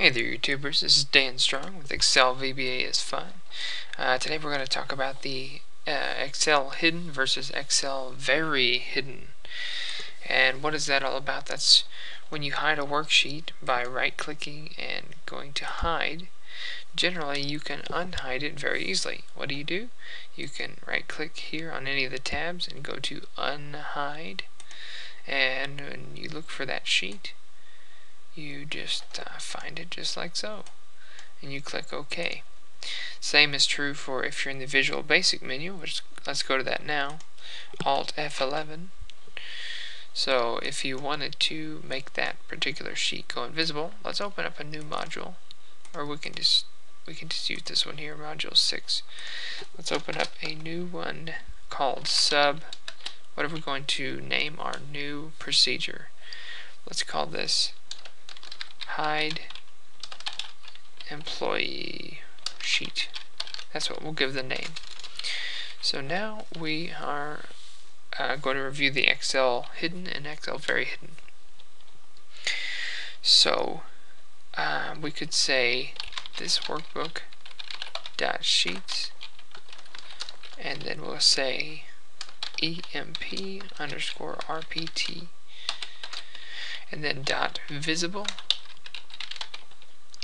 Hey there YouTubers, this is Dan Strong with Excel VBA is Fun. Today we're going to talk about the XL hidden versus XL very hidden. And what is that all about? That's when you hide a worksheet by right clicking and going to hide. Generally you can unhide it very easily. What do? You can right click here on any of the tabs and go to unhide, and when you look for that sheet you just find it just like so, and you click OK. Same is true for if you're in the Visual Basic menu, which let's go to that now, Alt F11. So if you wanted to make that particular sheet go invisible, let's open up a new module, or we can just use this one here, module 6. Let's open up a new one called sub, whatever we're going to name our new procedure. Let's call this hide employee sheet. That's what we'll give the name. So now we are going to review the XL hidden and XL very hidden. So we could say this workbook dot sheets, and then we'll say emp_rpt, and then dot visible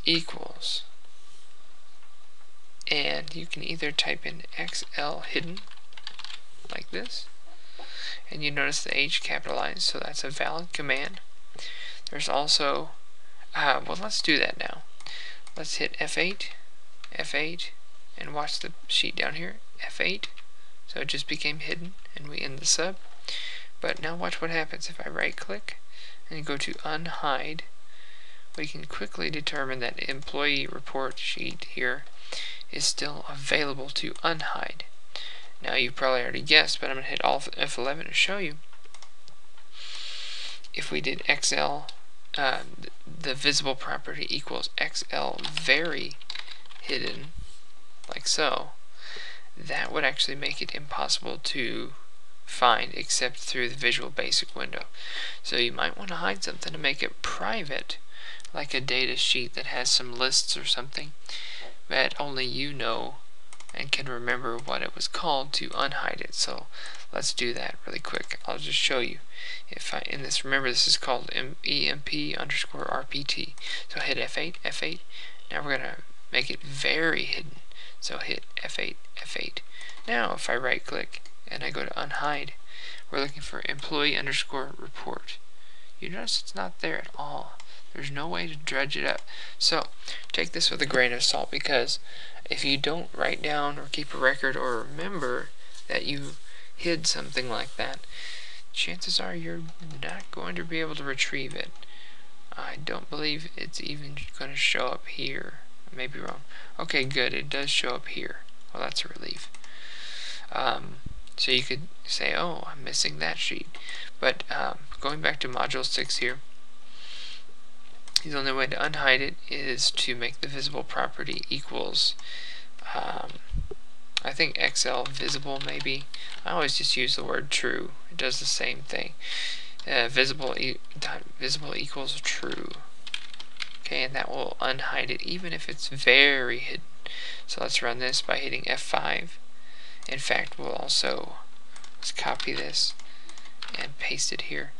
equals, and you can either type in XL hidden like this, and you notice the H capitalized, so that's a valid command. There's also well, let's do that now. Let's hit F8 and watch the sheet down here, F8, so it just became hidden and we end the sub. But now watch what happens if I right click and go to unhide. We can quickly determine that employee report sheet here is still available to unhide. Now you probably already guessed, but I'm going to hit Alt F11 to show you. If we did XL, the visible property equals XL very hidden, like so, that would actually make it impossible to find except through the Visual Basic window. So you might want to hide something to make it private, like a data sheet that has some lists or something that only you know and can remember what it was called to unhide it. So let's do that really quick. I'll just show you. If I in this, remember this is called emp_rpt. So hit F8. Now we're gonna make it very hidden. So hit F8. Now if I right click and I go to unhide, we're looking for employee_report. You notice it's not there at all. There's no way to dredge it up. So take this with a grain of salt, because if you don't write down or keep a record or remember that you hid something like that, chances are you're not going to be able to retrieve it. I don't believe it's even going to show up here. I may be wrong. Okay, good. It does show up here. Well, that's a relief. So you could say, oh, I'm missing that sheet. But going back to module 6 here, the only way to unhide it is to make the visible property equals, I think XL visible maybe. I always just use the word true. It does the same thing. Visible equals true. Okay, and that will unhide it even if it's very hidden. So let's run this by hitting F5. In fact, we'll also, let's copy this and paste it here.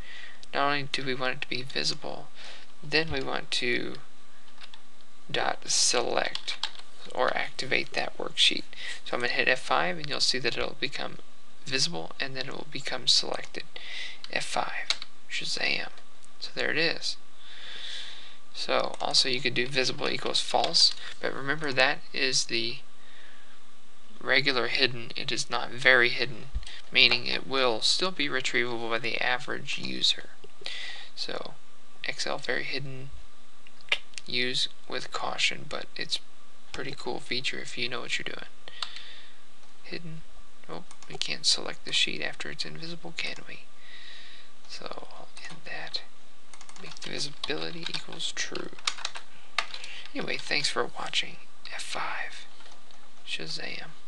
Not only do we want it to be visible, then we want to .select or activate that worksheet. So I'm going to hit F5 and you'll see that it'll become visible, and then it will become selected. F5, shazam. So there it is. So also you could do visible equals false, but remember that is the regular hidden. It is not very hidden, meaning it will still be retrievable by the average user. So XL very hidden, use with caution, but it's pretty cool feature if you know what you're doing. Hidden. Oh, we can't select the sheet after it's invisible, can we? So I'll end that. Make the visibility equals true. Anyway, thanks for watching. F5. Shazam.